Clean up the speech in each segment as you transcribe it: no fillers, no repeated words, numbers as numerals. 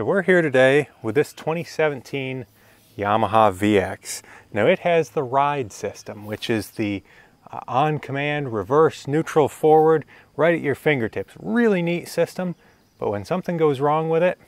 So we're here today with this 2017 Yamaha VX. Now it has the Ride system, which is the on-command, reverse, neutral, forward, right at your fingertips. Really neat system, but when something goes wrong with it,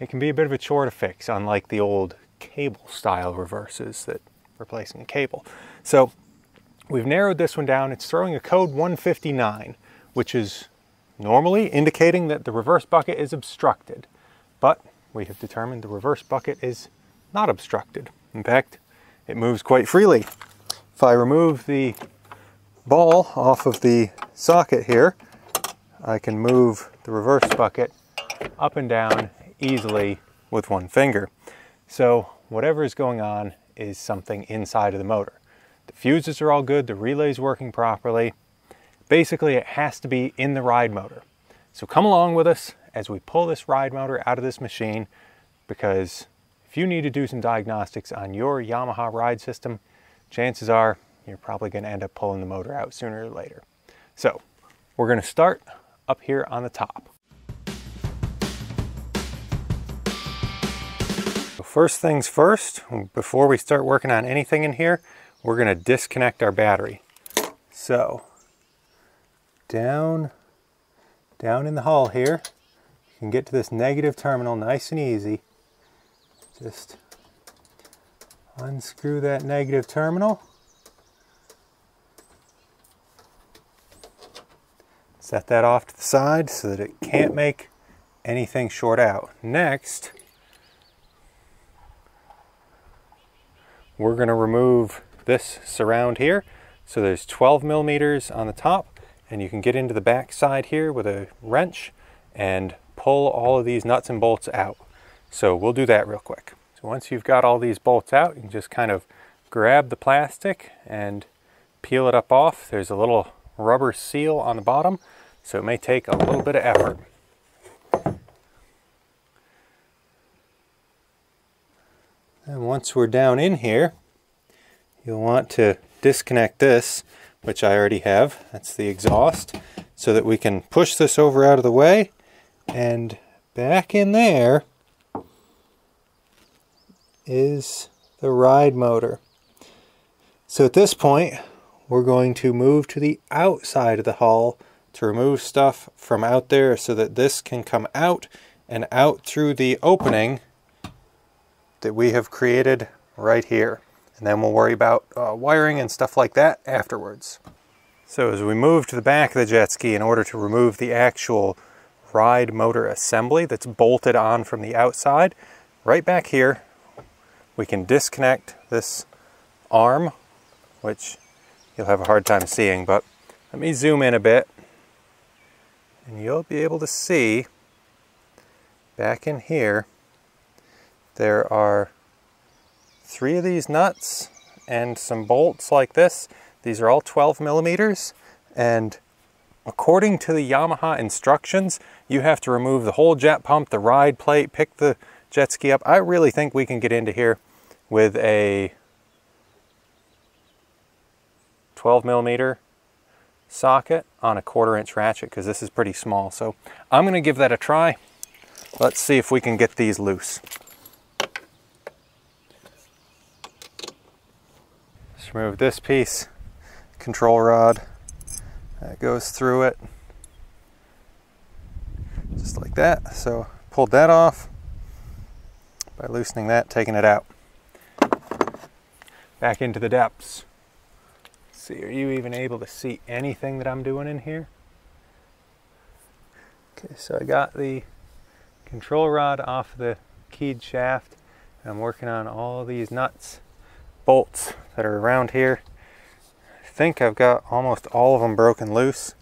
it can be a bit of a chore to fix, unlike the old cable style reverses that replacing a cable. So we've narrowed this one down. It's throwing a code 159, which is normally indicating that the reverse bucket is obstructed, but we have determined the reverse bucket is not obstructed. In fact, it moves quite freely. If I remove the ball off of the socket here, I can move the reverse bucket up and down easily with one finger. So whatever is going on is something inside of the motor. The fuses are all good, the relay's working properly. Basically, it has to be in the ride motor. So come along with us as we pull this ride motor out of this machine, because if you need to do some diagnostics on your Yamaha Ride system, chances are you're probably going to end up pulling the motor out sooner or later. So we're going to start up here on the top. So first things first, before we start working on anything in here, we're going to disconnect our battery. So down in the hull here, you can get to this negative terminal nice and easy. Just unscrew that negative terminal, set that off to the side so that it can't make anything short out. Next, we're going to remove this surround here. So there's 12 millimeters on the top, and you can get into the back side here with a wrench and pull all of these nuts and bolts out. So we'll do that real quick. So once you've got all these bolts out, you can just kind of grab the plastic and peel it up off. There's a little rubber seal on the bottom, so it may take a little bit of effort. And once we're down in here, you'll want to disconnect this, which I already have, that's the exhaust, so that we can push this over out of the way, and back in there is the ride motor. So at this point, we're going to move to the outside of the hull to remove stuff from out there so that this can come out and out through the opening that we have created right here. And then we'll worry about wiring and stuff like that afterwards. So as we move to the back of the jet ski, in order to remove the actual ride motor assembly that's bolted on from the outside, right back here, we can disconnect this arm, which you'll have a hard time seeing, but let me zoom in a bit, and you'll be able to see back in here, there are 3 of these nuts and some bolts like this. These are all 12 millimeters, and according to the Yamaha instructions, you have to remove the whole jet pump, the ride plate, pick the jet ski up. I really think we can get into here with a 12 millimeter socket on a 1/4 inch ratchet, because this is pretty small. So I'm going to give that a try. Let's see if we can get these loose. Just remove this piece, control rod, that goes through it, just like that. So pulled that off by loosening that, taking it out. Back into the depths. Let's see, are you even able to see anything that I'm doing in here? Okay, so I got the control rod off the keyed shaft, and I'm working on all these nuts, bolts that are around here. I think I've got almost all of them broken loose.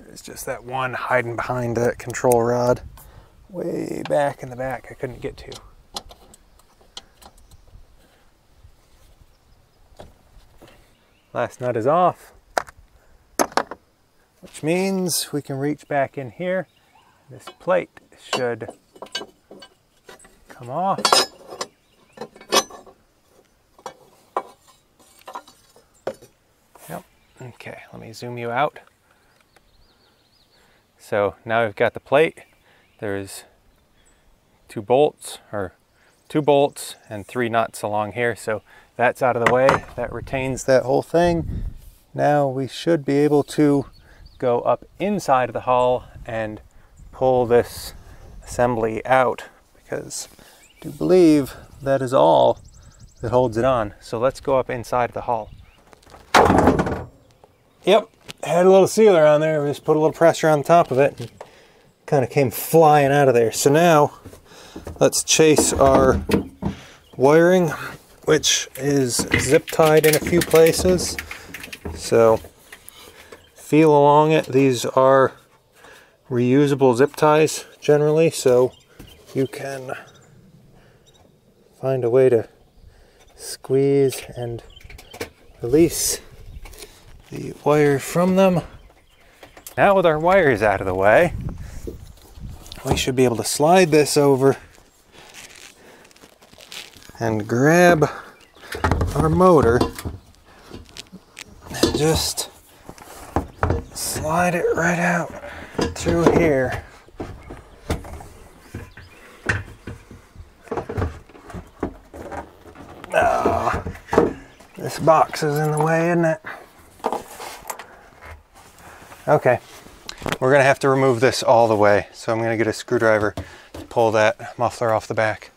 There's just that one hiding behind that control rod way back in the back I couldn't get to. Last nut is off, which means we can reach back in here. This plate should come off. Okay, let me zoom you out. So now we've got the plate, There's two bolts and 3 nuts along here, so that's out of the way. That retains that whole thing. Now we should be able to go up inside of the hull and pull this assembly out, because I do believe that is all that holds it on. So let's go up inside of the hull. Yep, had a little sealer on there. We just put a little pressure on top of it and kind of came flying out of there. So now let's chase our wiring, which is zip tied in a few places. So feel along it. These are reusable zip ties generally, so you can find a way to squeeze and release the wire from them. Now with our wires out of the way, we should be able to slide this over and grab our motor and just slide it right out through here. Oh, this box is in the way, isn't it? Okay, we're gonna have to remove this all the way, so I'm gonna get a screwdriver to pull that muffler off the back.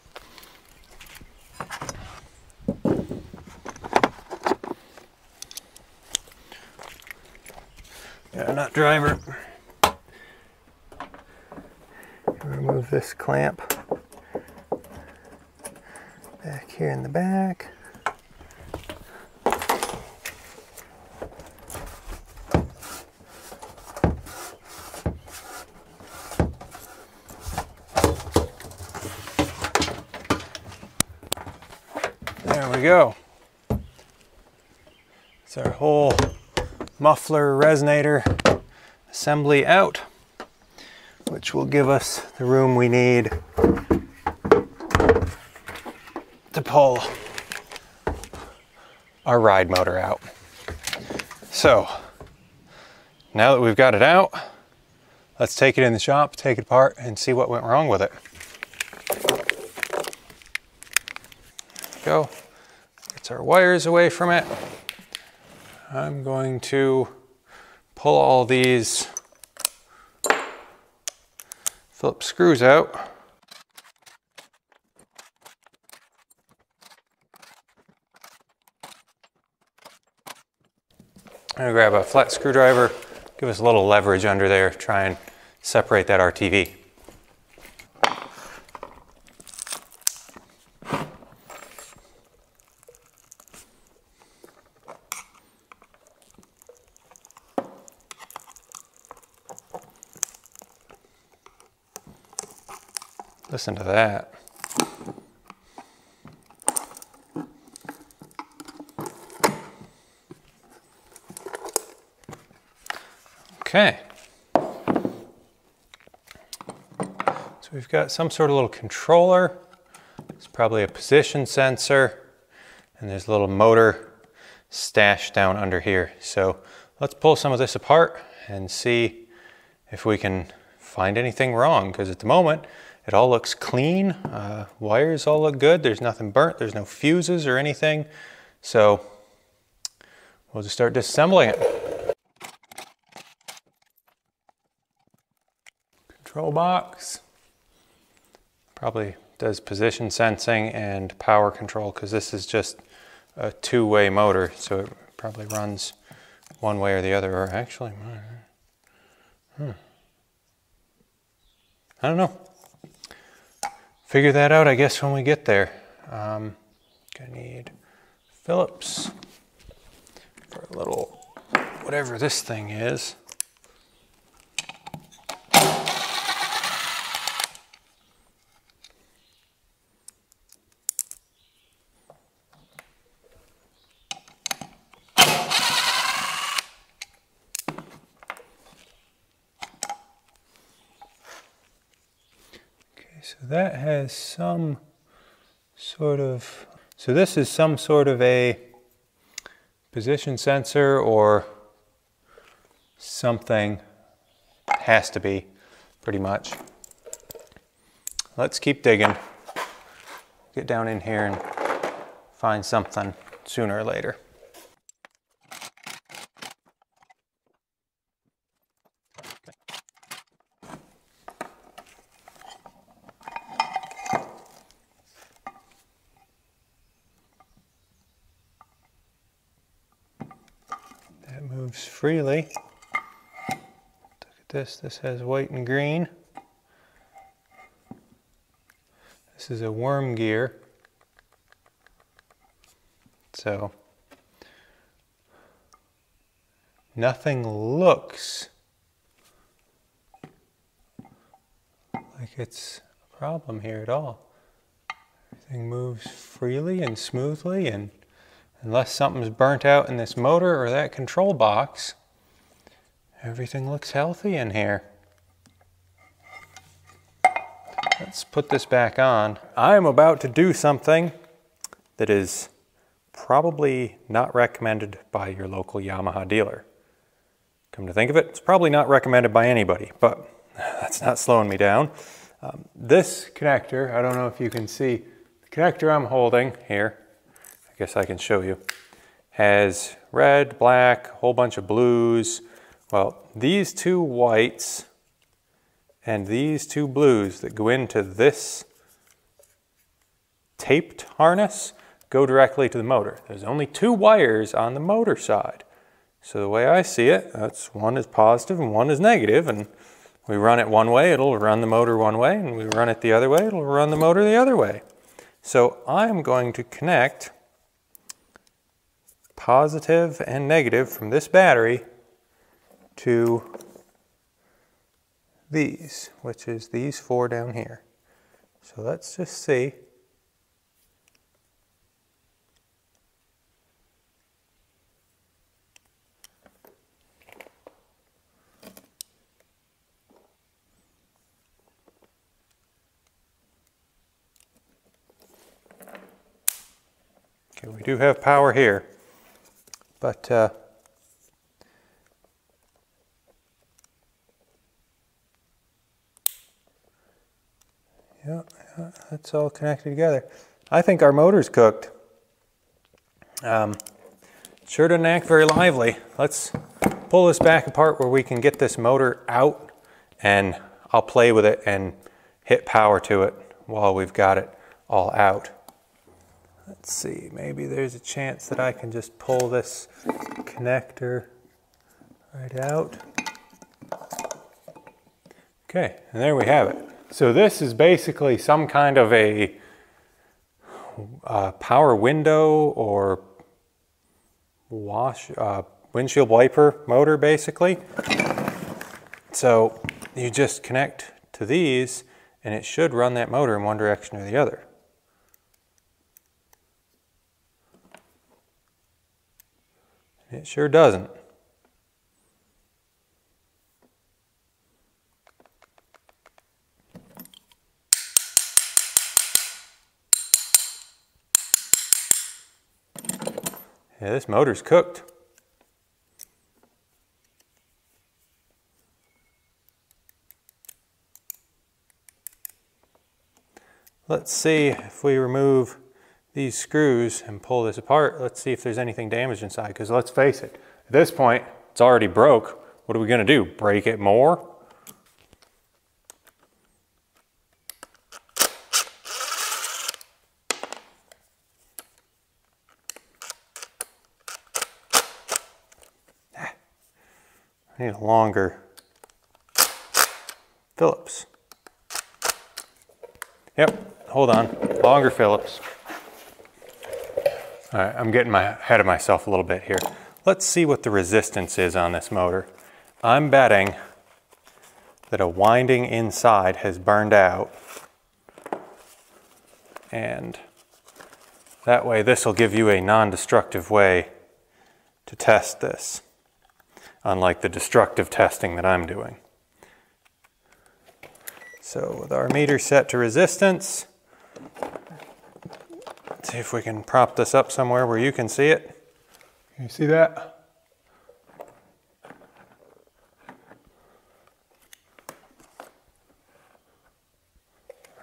Got a nut driver. Remove this clamp back here in the back. There we go. It's our whole muffler resonator assembly out, which will give us the room we need to pull our ride motor out. So now that we've got it out, let's take it in the shop, take it apart, and see what went wrong with it. Go. Gets our wires away from it. I'm going to pull all these Phillips screws out. I'm gonna grab a flat screwdriver, give us a little leverage under there, try and separate that RTV. Listen to that. Okay. So we've got some sort of little controller. It's probably a position sensor, and there's a little motor stashed down under here. So let's pull some of this apart and see if we can find anything wrong, because at the moment, it all looks clean. Wires all look good. There's nothing burnt. There's no fuses or anything. So we'll just start disassembling it. Control box. Probably does position sensing and power control, because this is just a two-way motor. So it probably runs one way or the other, or actually, I don't know. Figure that out, I guess, when we get there. Gonna need Phillips for a little, whatever this thing is. So that has some sort of, so this is some sort of a position sensor or something, has to be pretty much. let's keep digging. Get down in here and find something sooner or later. That moves freely. Look at this, this has white and green. This is a worm gear. So nothing looks like it's a problem here at all. Everything moves freely and smoothly, and unless something's burnt out in this motor or that control box, everything looks healthy in here. Let's put this back on. I'm about to do something that is probably not recommended by your local Yamaha dealer. Come to think of it, it's probably not recommended by anybody, but that's not slowing me down. This connector, I don't know if you can see, the connector I'm holding here, I guess I can show you, has red, black, a whole bunch of blues. Well, these two whites and these two blues that go into this taped harness go directly to the motor. There's only two wires on the motor side. So the way I see it, that's one is positive and one is negative, and we run it one way, it'll run the motor one way, and we run it the other way, it'll run the motor the other way. So I'm going to connect positive and negative from this battery to these, which is these four down here. So let's just see. Okay, we do have power here, but yeah, that's all connected together. I think our motor's cooked. Sure didn't act very lively. Let's pull this back apart where we can get this motor out, and I'll play with it and hit power to it while we've got it all out. Let's see, maybe there's a chance that I can just pull this connector right out. Okay, and there we have it. So this is basically some kind of a power window or windshield wiper motor, basically. So you just connect to these and it should run that motor in one direction or the other. It sure doesn't. Yeah, this motor's cooked. Let's see if we remove these screws and pull this apart. Let's see if there's anything damaged inside, because let's face it, at this point, it's already broke. What are we gonna do, break it more? I need a longer Phillips. Yep, hold on, longer Phillips. All right, I'm getting ahead of myself a little bit here. Let's see what the resistance is on this motor. I'm betting that a winding inside has burned out, and that way this will give you a non-destructive way to test this, unlike the destructive testing that I'm doing. So with our meter set to resistance, see if we can prop this up somewhere where you can see it. Can you see that?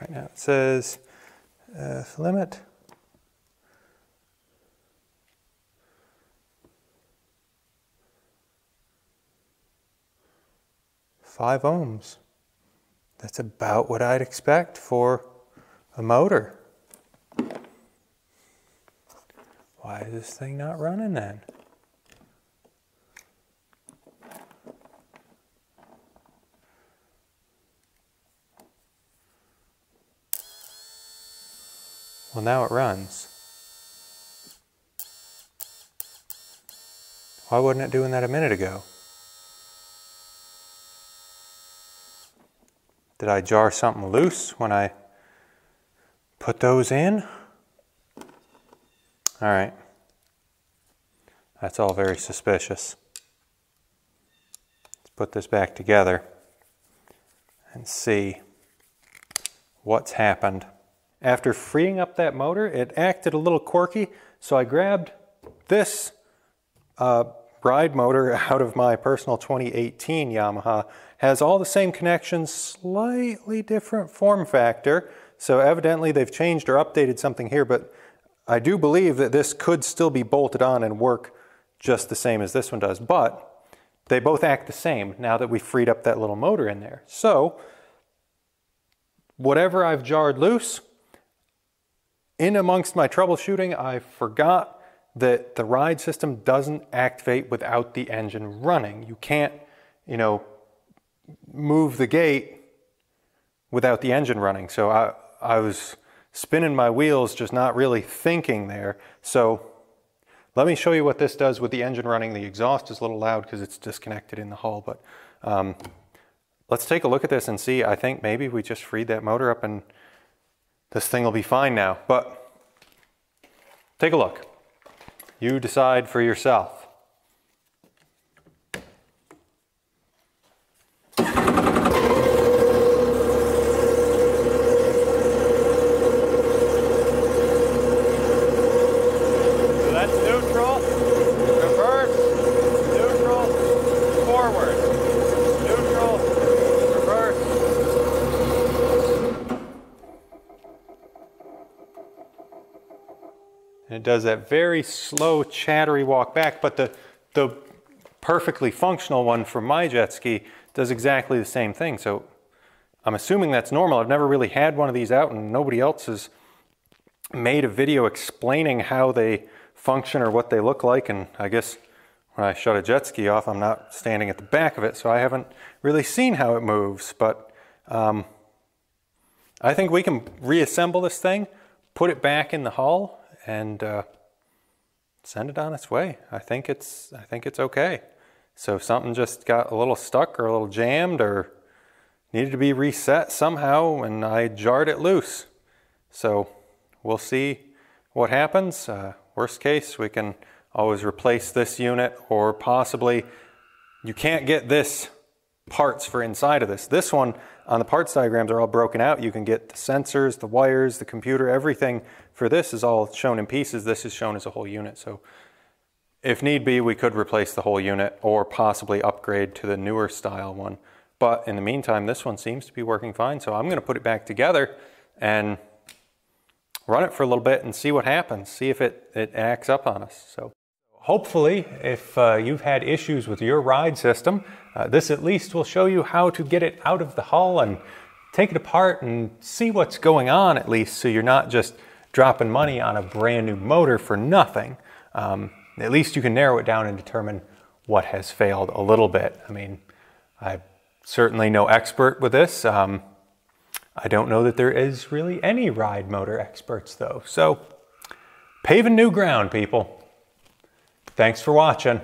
right now. It says limit. Five ohms. That's about what I'd expect for a motor. Why is this thing not running then? Well, now it runs. Why wasn't it doing that a minute ago? Did I jar something loose when I put those in? All right. That's all very suspicious. Let's put this back together and see what's happened. After freeing up that motor, it acted a little quirky, so I grabbed this Ride motor out of my personal 2018 Yamaha. Has all the same connections, slightly different form factor. So evidently they've changed or updated something here, but I do believe that this could still be bolted on and work just the same as this one does, but they both act the same now that we freed up that little motor in there. So whatever I've jarred loose, in amongst my troubleshooting, I forgot that the Ride system doesn't activate without the engine running. You can't, you know, move the gate without the engine running. So I was spinning my wheels, just not really thinking there. So let me show you what this does with the engine running. The exhaust is a little loud because it's disconnected in the hull, but let's take a look at this and see. I think maybe we just freed that motor up and this thing will be fine now, but take a look. You decide for yourself. It does that very slow, chattery walk back, but the perfectly functional one for my jet ski does exactly the same thing. So I'm assuming that's normal. I've never really had one of these out, and nobody else has made a video explaining how they function or what they look like. And I guess when I shut a jet ski off, I'm not standing at the back of it, so I haven't really seen how it moves. But I think we can reassemble this thing, put it back in the hull, and send it on its way. I think it's okay. So something just got a little stuck or a little jammed or needed to be reset somehow, and I jarred it loose. So we'll see what happens. Worst case, we can always replace this unit, or possibly you can't get this parts for inside of this. This one on the parts diagrams are all broken out. You can get the sensors, the wires, the computer, everything for this is all shown in pieces. This is shown as a whole unit. So if need be, we could replace the whole unit or possibly upgrade to the newer style one. But in the meantime, this one seems to be working fine. So I'm going to put it back together and run it for a little bit and see what happens. See if it acts up on us. So hopefully, if you've had issues with your Ride system, this at least will show you how to get it out of the hull and take it apart and see what's going on, at least, so you're not just dropping money on a brand new motor for nothing. At least you can narrow it down and determine what has failed a little bit. I mean, I'm certainly no expert with this. I don't know that there is really any Ride motor experts, though. So, paving new ground, people. Thanks for watching.